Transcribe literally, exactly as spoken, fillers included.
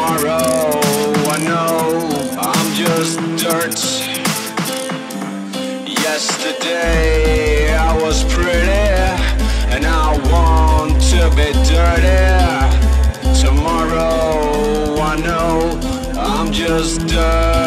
tomorrow. I know I'm just dirt. Yesterday I was pretty, and I want to be dirty. Tomorrow I know I'm just dirt.